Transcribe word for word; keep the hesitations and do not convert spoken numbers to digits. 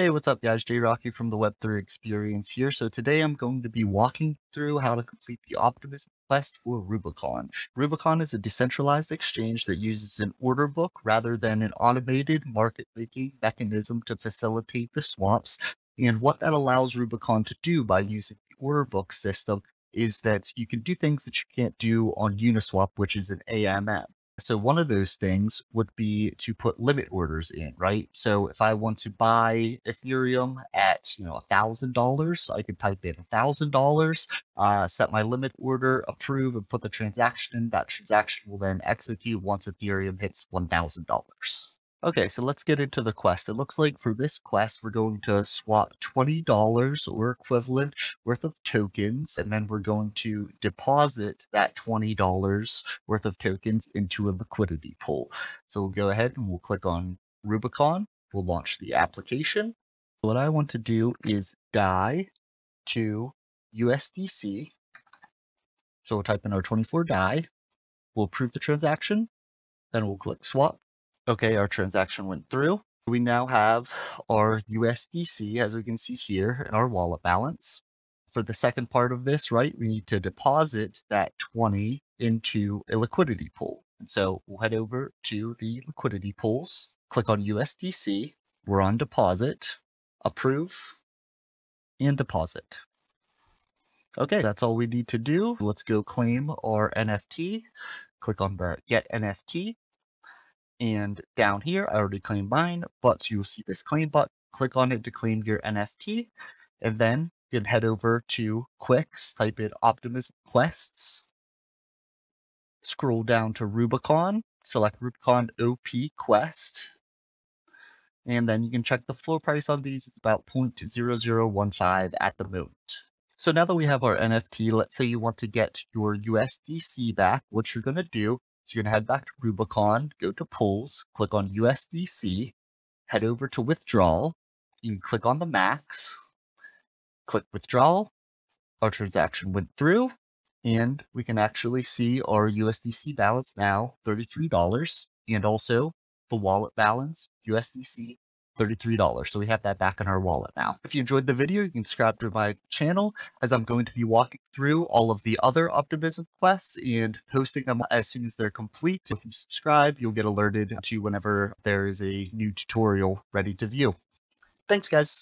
Hey, what's up guys? JRocky from the Web three Experience here. So today I'm going to be walking through how to complete the Optimism Quest for Rubicon. Rubicon is a decentralized exchange that uses an order book rather than an automated market-making mechanism to facilitate the swaps. And what that allows Rubicon to do by using the order book system is that you can do things that you can't do on Uniswap, which is an A M M. So one of those things would be to put limit orders in, right? So if I want to buy Ethereum at, you know, a thousand dollars, I could type in a thousand dollars, uh, set my limit order, approve, and put the transaction in. That transaction will then execute once Ethereum hits one thousand dollars. Okay, so let's get into the quest. It looks like for this quest, we're going to swap twenty dollars or equivalent worth of tokens, and then we're going to deposit that twenty dollars worth of tokens into a liquidity pool. So we'll go ahead and we'll click on Rubicon. We'll launch the application. What I want to do is D A I to U S D C. So we'll type in our twenty-four D A I. We'll approve the transaction. Then we'll click swap. Okay, our transaction went through. We now have our U S D C, as we can see here, in our wallet balance. For the second part of this, right, we need to deposit that twenty into a liquidity pool. And so we'll head over to the liquidity pools, click on U S D C, we're on deposit, approve, and deposit. Okay, that's all we need to do. Let's go claim our N F T, click on the Get N F T. And down here, I already claimed mine, but you'll see this claim button. Click on it to claim your N F T, and then you can head over to Quix, type in Optimism Quests, scroll down to Rubicon, select Rubicon O P Quest, and then you can check the floor price on these. It's about zero point zero zero one five at the moment. So now that we have our N F T, let's say you want to get your U S D C back. What you're going to do, so you're going to head back to Rubicon, go to Pools, click on U S D C, head over to Withdrawal. You can click on the max, click Withdrawal. Our transaction went through, and we can actually see our U S D C balance now, thirty-three dollars, and also the wallet balance, U S D C, thirty-three dollars. So we have that back in our wallet now. If you enjoyed the video, you can subscribe to my channel, as I'm going to be walking through all of the other Optimism quests and posting them as soon as they're complete. If you subscribe, you'll get alerted to whenever there is a new tutorial ready to view. Thanks, guys.